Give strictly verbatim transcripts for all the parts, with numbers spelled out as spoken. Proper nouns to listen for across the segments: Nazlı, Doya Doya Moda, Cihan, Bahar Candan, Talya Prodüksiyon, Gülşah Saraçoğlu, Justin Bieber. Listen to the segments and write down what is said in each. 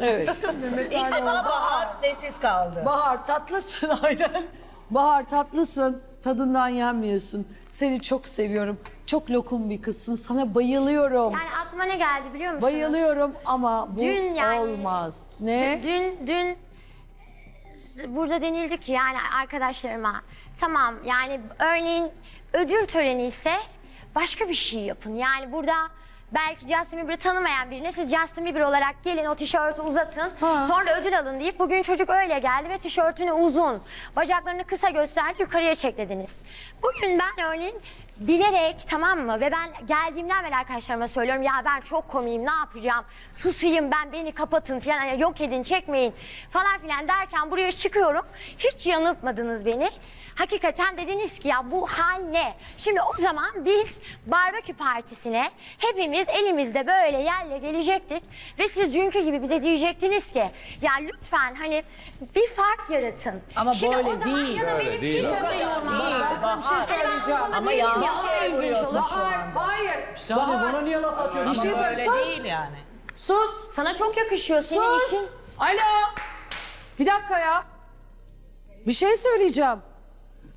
Evet. İlk defa Bahar sessiz kaldı. Bahar tatlısın aynen. Bahar tatlısın, tadından yenmiyorsun. Seni çok seviyorum. Çok lokum bir kızsın. Sana bayılıyorum. Yani aklıma ne geldi biliyor musunuz? Bayılıyorum ama bu dün yani, olmaz. Ne? Dün dün burada denildi ki yani arkadaşlarıma. Tamam yani örneğin ödül töreni ise başka bir şey yapın. Yani burada belki Justin Bieber'ı tanımayan birine siz Justin Bieber olarak gelin o tişörtü uzatın. Ha. Sonra ödül alın deyip bugün çocuk öyle geldi ve tişörtünü uzun, bacaklarını kısa gösterip yukarıya çek dediniz. Bugün ben örneğin bilerek, tamam mı, ve ben geldiğimden beri arkadaşlarıma söylüyorum ya ben çok komiyim, ne yapacağım, susayım ben, beni kapatın falan, yani yok edin, çekmeyin falan filan derken buraya çıkıyorum, hiç yanıltmadınız beni. Hakikaten dediniz ki ya bu hal ne? Şimdi o zaman biz barbekü partisine hepimiz elimizde böyle yerle gelecektik ve siz dünkü gibi bize diyecektiniz ki ya lütfen hani bir fark yaratın. Ama şimdi böyle o zaman değil. Ya da benim değil. Bahar, ben bir şey söyleyeceğim. Ama yanlış ya, şey vuruyorsun şu anda. Hayır. Bahar, bana niye laf atıyorsun? Bir şey söyle. Sus. Yani. Sus. Sana çok yakışıyor sus. Senin işin. Alo. Bir dakika ya. Bir şey söyleyeceğim.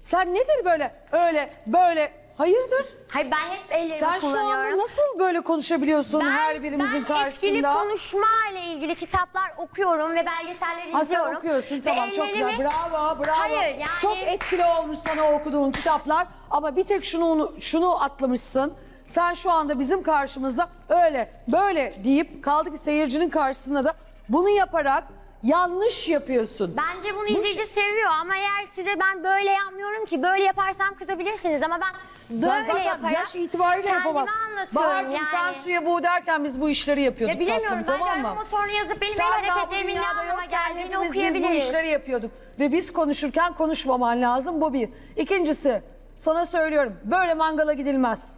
Sen nedir böyle öyle böyle hayırdır? Hayır ben hep ellerimi sen kullanıyorum. Sen şu anda nasıl böyle konuşabiliyorsun ben, her birimizin ben karşısında? Ben etkili konuşma ile ilgili kitaplar okuyorum ve belgeselleri ha, izliyorum. Sen okuyorsun tamam ellerimi... çok güzel bravo bravo. Hayır, yani... Çok etkili olmuş sana okuduğun kitaplar ama bir tek şunu şunu atlamışsın. Sen şu anda bizim karşımızda öyle böyle deyip kaldı ki seyircinin karşısında da bunu yaparak yanlış yapıyorsun. Bence bunu izleyici bu seviyor ama eğer size ben böyle yapmıyorum ki böyle yaparsam kızabilirsiniz ama ben böyle zaten yaparak yaş itibariyle yapamaz. Bahar'cığım yani. Sen suya bu derken biz bu işleri yapıyorduk. Ya bilemiyorum tatlım, bence tamam mı? Sonra yazıp benim sen el hareketlerimin ne anlama geldiğini okuyabiliriz. Biz bu işleri yapıyorduk ve biz konuşurken konuşmaman lazım bu bir. İkincisi sana söylüyorum böyle mangala gidilmez.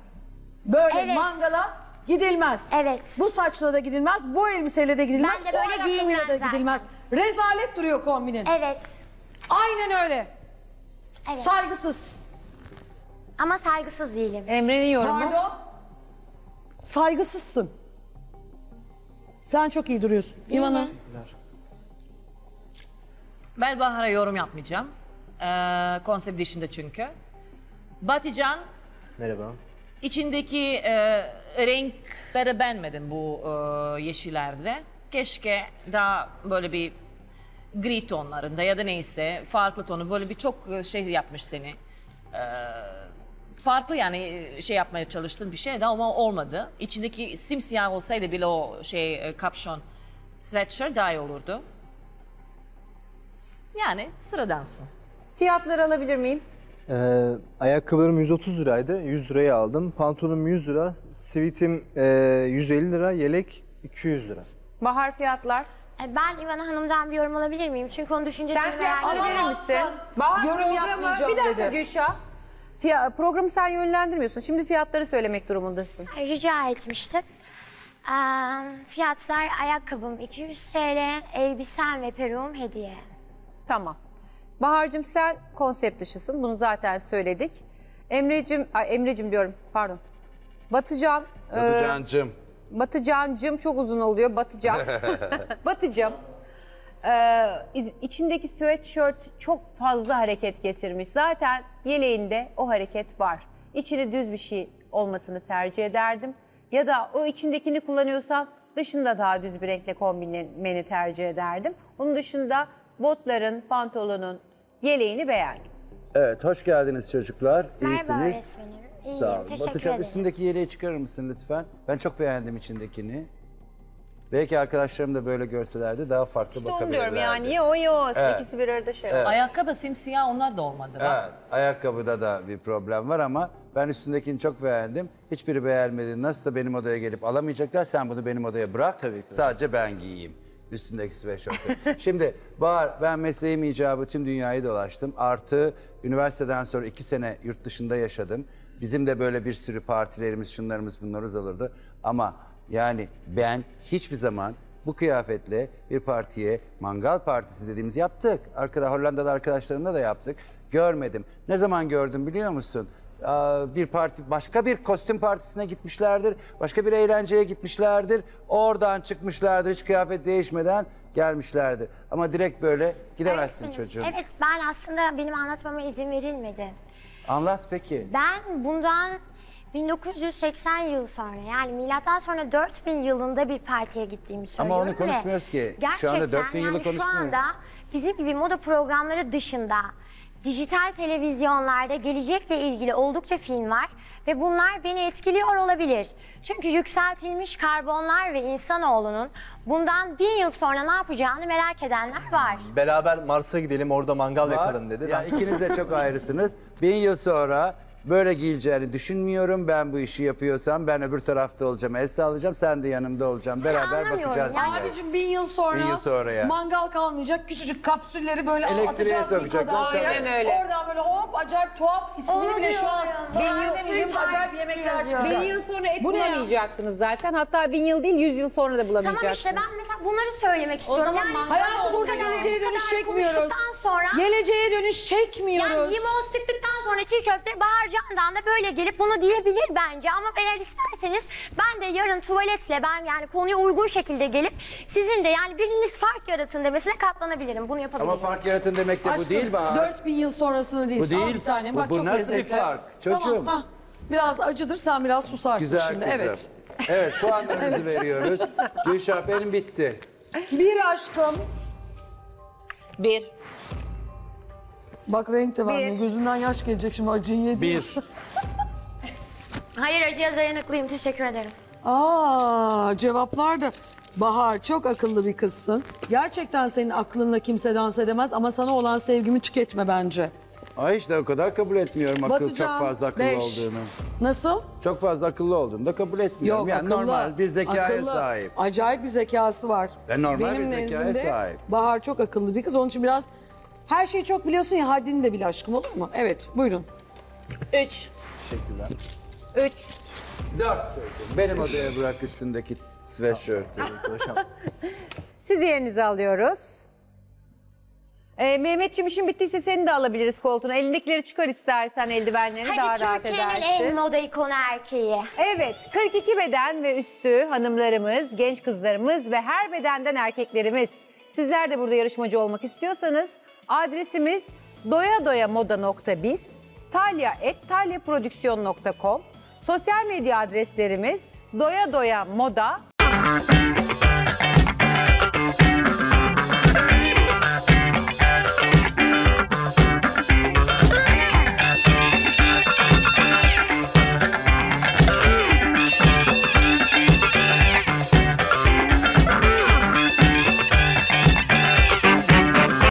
Böyle evet. Mangala gidilmez. Evet. Bu saçla da gidilmez, bu elbiseyle de gidilmez, ben de böyle giyinmez de gidilmez. Rezalet duruyor kombinin. Evet. Aynen öyle. Evet. Saygısız. Ama saygısız değilim. Emre'nin yorumu. Pardon. Saygısızsın. Sen çok iyi duruyorsun. İvana. Ben Bahar'a yorum yapmayacağım. Ee, konsept dışında çünkü. Batıcan. Merhaba. İçindeki e, renkleri beğenmedim bu e, yeşillerde. Keşke daha böyle bir gri tonlarında ya da neyse farklı tonu böyle bir çok şey yapmış seni. E, farklı yani şey yapmaya çalıştığın bir şeydi ama olmadı. İçindeki simsiyah olsaydı bile o şey kapşon sweatshirt daha iyi olurdu. Yani sıradansın. Fiyatları alabilir miyim? Ee, ayakkabılarım yüz otuz liraydı, yüz liraya aldım. Pantolonum yüz lira, sivitim e, yüz elli lira, yelek iki yüz lira. Bahar fiyatlar? Ben İvana Hanım'dan bir yorum alabilir miyim? Çünkü onun düşüncesini merak ediyorum. Sen verir misin? Bahar yorum yapmayacağım dedi. Bir dakika Gülşah. Fiyat, programı sen yönlendirmiyorsun. Şimdi fiyatları söylemek durumundasın. Rica etmiştim. Ee, fiyatlar ayakkabım iki yüz TL, elbisem ve peruğum hediye. Tamam. Bahar'cığım sen konsept dışısın. Bunu zaten söyledik. Emre'cim, Emre'cim diyorum pardon. Batıcan. Batıcan'cım. E, Batıcan'cım çok uzun oluyor. Batıcan. Batıcım. E, içindeki sweatshirt çok fazla hareket getirmiş. Zaten yeleğinde o hareket var. İçini düz bir şey olmasını tercih ederdim. Ya da o içindekini kullanıyorsan dışında daha düz bir renkle kombinlemeni tercih ederdim. Onun dışında... Botların, pantolonun, yeleğini beğendim. Evet, hoş geldiniz çocuklar. İyisiniz. Merhaba öğretmenim. İyiyim, sağ olun. Teşekkür Batıcan, ederim. Üstündeki yeleği çıkarır mısın lütfen? Ben çok beğendim içindekini. Belki arkadaşlarım da böyle görselerdi daha farklı işte bakabilirlerdi. İşte onu diyorum yani, ya o ya o. Evet. İkisi bir arada şey var. Evet. Ayakkabı simsiyah, onlar da olmadı. Bak. Evet, ayakkabıda da bir problem var ama ben üstündekini çok beğendim. Hiçbiri beğenmedi. Nasılsa benim odaya gelip alamayacaklar, sen bunu benim odaya bırak. Tabii ki. Sadece ben giyeyim. Üstündeki sweatshirt'ı. Şimdi Bahar, ben mesleğim icabı tüm dünyayı dolaştım. Artı üniversiteden sonra iki sene yurt dışında yaşadım. Bizim de böyle bir sürü partilerimiz, şunlarımız, bunlarımız olurdu. Ama yani ben hiçbir zaman bu kıyafetle bir partiye, mangal partisi dediğimiz yaptık. Arkada Hollanda'da arkadaşlarımla da yaptık. Görmedim. Ne zaman gördüm biliyor musun? bir parti, başka bir kostüm partisine gitmişlerdir, başka bir eğlenceye gitmişlerdir, oradan çıkmışlardır hiç kıyafet değişmeden gelmişlerdir. Ama direkt böyle gidemezsin evet, çocuğum. Evet, ben aslında benim anlatmama izin verilmedi. Anlat peki. Ben bundan bin dokuz yüz seksen yıl sonra, yani milattan sonra dört bin yılında bir partiye gittiğimi söylüyorum. Ama onu konuşmuyoruz ki. Gerçekten, şu anda dört bin yani yılı konuşmuyoruz. Şu anda bizim gibi moda programları dışında dijital televizyonlarda gelecekle ilgili oldukça film var ve bunlar beni etkiliyor olabilir. Çünkü yükseltilmiş karbonlar ve insanoğlunun bundan bin yıl sonra ne yapacağını merak edenler var. Beraber Mars'a gidelim, orada mangal var, yakalım dedi. Yani ikiniz de çok ayrısınız. Bin yıl sonra böyle giyileceğini düşünmüyorum. Ben bu işi yapıyorsam ben öbür tarafta olacağım, el sağlayacağım, sen de yanımda olacağım. Beraber bakacağız. Yani. Abicim bin yıl sonra, bin yıl sonra ya. Mangal kalmayacak, küçücük kapsülleri böyle elektriğe sokacaklar. Aynen öyle. Oradan böyle hop, acayip tuhaf ismini bile şu an beğenmeyeceğim acayip yemekler çıkacak. Bin yıl sonra et bulamayacaksınız zaten. Hatta bin yıl değil, yüz yıl sonra da bulamayacaksınız. Tamam işte ben mesela bunları söylemek istiyorum. O zaman yani hayatı burada geleceğe dönüş çekmiyoruz. Sonra, geleceğe dönüş çekmiyoruz. Yani limon sıktıktan sonra çiğ köfte Bahar Candan da böyle gelip bunu diyebilir bence, ama eğer isterseniz ben de yarın tuvaletle ben yani konuya uygun şekilde gelip sizin de yani biriniz fark yaratın demesine katlanabilirim. Bunu yapabilirim. Ama fark yaratın demek de bu aşkım, değil Bahar. dört bin yıl sonrasını değil. Bu değil. Bir tane. Bak, bu çok nasıl lezzetli. Bir fark? Çocuğum. Tamam, ha. Biraz acıdır, sen biraz susarsın güzel şimdi. Güzel. Evet. Evet, puanlarımızı veriyoruz. Gülşah, benim bitti. Bir aşkım. Bir. Bak renk de var. Bir. Gözümden yaş gelecek şimdi, acıyı yedim. Bir. Hayır, acıya dayanıklıyım, teşekkür ederim. Aa, cevaplar da. Bahar, çok akıllı bir kızsın. Gerçekten senin aklınla kimse dans edemez ama sana olan sevgimi tüketme bence. Ay işte o kadar kabul etmiyorum akıl Batıcan, çok fazla akıllı beş. Olduğunu. Nasıl? Çok fazla akıllı olduğunu da kabul etmiyorum. Yok, yani akıllı, normal bir zekaya akıllı, sahip. Acayip bir zekası var. Ben normal benim bir zekaya sahip. Bahar çok akıllı bir kız, onun için biraz... Her şeyi çok biliyorsun ya, haddini de bil aşkım, olur mu? Evet, buyurun. Üç. Teşekkürler. Üç. Dört. Benim odaya bırak üstündeki sweatshirt'i. Sizi yerinize alıyoruz. Ee, Mehmetciğim, işin bittiyse seni de alabiliriz koltuğuna. Elindekileri çıkar istersen, eldivenlerini hadi daha rahat edersin. Hadi Türkiye'nin en moda ikonu erkeği. Evet, kırk iki beden ve üstü hanımlarımız, genç kızlarımız ve her bedenden erkeklerimiz. Sizler de burada yarışmacı olmak istiyorsanız adresimiz doya doya moda nokta biz, talya et talya prodüksiyon nokta com, sosyal medya adreslerimiz doya doya moda